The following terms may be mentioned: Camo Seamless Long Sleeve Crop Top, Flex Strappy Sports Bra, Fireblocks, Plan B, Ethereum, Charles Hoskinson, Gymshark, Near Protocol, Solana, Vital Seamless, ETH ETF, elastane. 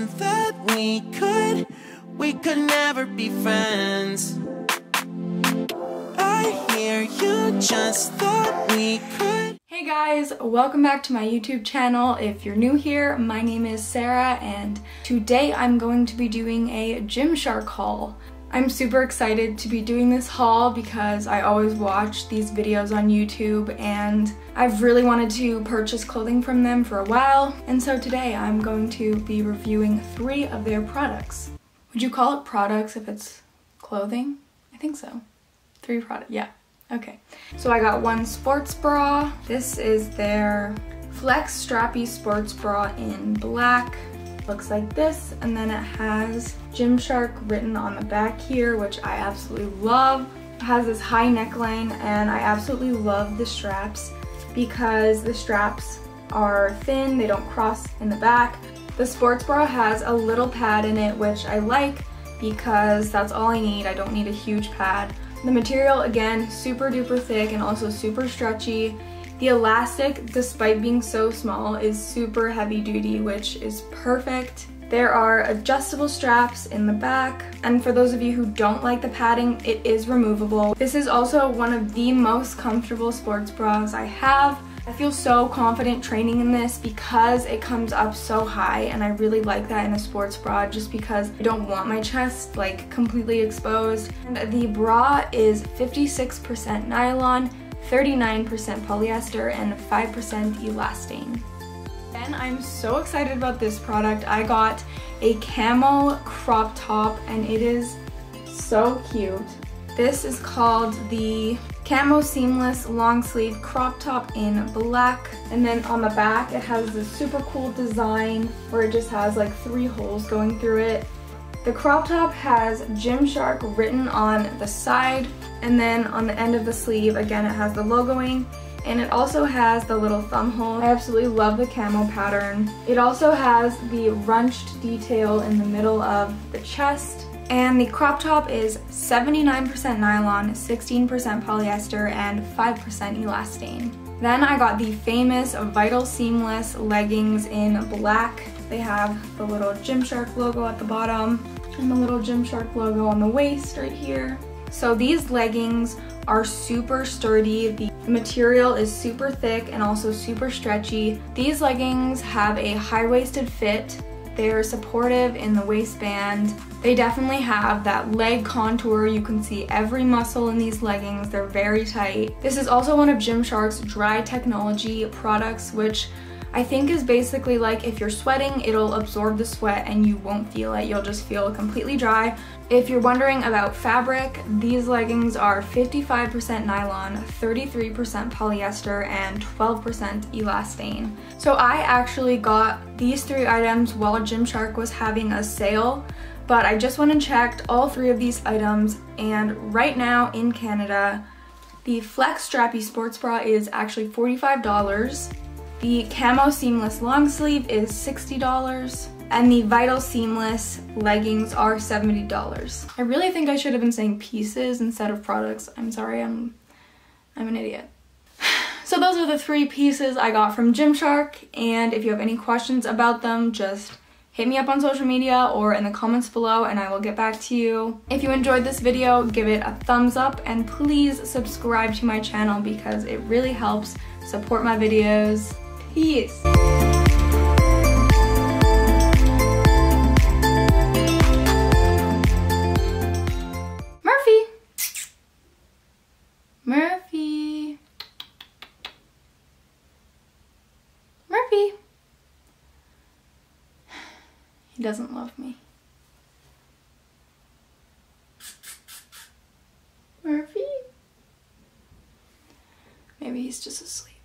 everyone thought we could never be friends. I hear you just thought we could. Hey guys, welcome back to my YouTube channel. If you're new here, my name is Sarah and today I'm going to be doing a Gymshark haul. I'm super excited to be doing this haul because I always watch these videos on YouTube and I've really wanted to purchase clothing from them for a while, and so today I'm going to be reviewing 3 of their products. Would you call it products if it's clothing? I think so. 3 products, yeah, okay. So I got one sports bra. This is their Flex Strappy Sports Bra in black. Looks like this, and then it has Gymshark written on the back here, which I absolutely love. It has this high neckline and I absolutely love the straps because the straps are thin, they don't cross in the back. The sports bra has a little pad in it, which I like because that's all I need. I don't need a huge pad. The material, again, super duper thick and also super stretchy. The elastic, despite being so small, is super heavy duty, which is perfect. There are adjustable straps in the back, and for those of you who don't like the padding, it is removable. This is also one of the most comfortable sports bras I have. I feel so confident training in this because it comes up so high, and I really like that in a sports bra just because I don't want my chest like completely exposed. And the bra is 56% nylon, 39% polyester, and 5% elastane. And I'm so excited about this product. I got a camo crop top and it is so cute. This is called the Camo Seamless Long Sleeve Crop Top in black. And then on the back it has this super cool design where it just has like 3 holes going through it. The crop top has Gymshark written on the side, and then on the end of the sleeve, again, it has the logoing, and it also has the little thumb hole. I absolutely love the camo pattern. It also has the runched detail in the middle of the chest, and the crop top is 79% nylon, 16% polyester, and 5% elastane. Then I got the famous Vital Seamless leggings in black. They have the little Gymshark logo at the bottom and the little Gymshark logo on the waist right here. So these leggings are super sturdy. The material is super thick and also super stretchy. These leggings have a high-waisted fit. They're supportive in the waistband. They definitely have that leg contour. You can see every muscle in these leggings. They're very tight. This is also one of Gymshark's dry technology products, which I think is basically like if you're sweating, it'll absorb the sweat and you won't feel it. You'll just feel completely dry. If you're wondering about fabric, these leggings are 55% nylon, 33% polyester, and 12% elastane. So I actually got these 3 items while Gymshark was having a sale, but I just went and checked all 3 of these items, and right now in Canada, the Flex Strappy Sports Bra is actually $45. The Camo Seamless Long Sleeve is $60, and the Vital Seamless leggings are $70. I really think I should have been saying pieces instead of products. I'm sorry, I'm an idiot. So those are the 3 pieces I got from Gymshark, and if you have any questions about them, just hit me up on social media or in the comments below and I will get back to you. If you enjoyed this video, give it a thumbs up and please subscribe to my channel because it really helps support my videos. Peace. He doesn't love me. Murphy? Maybe he's just asleep.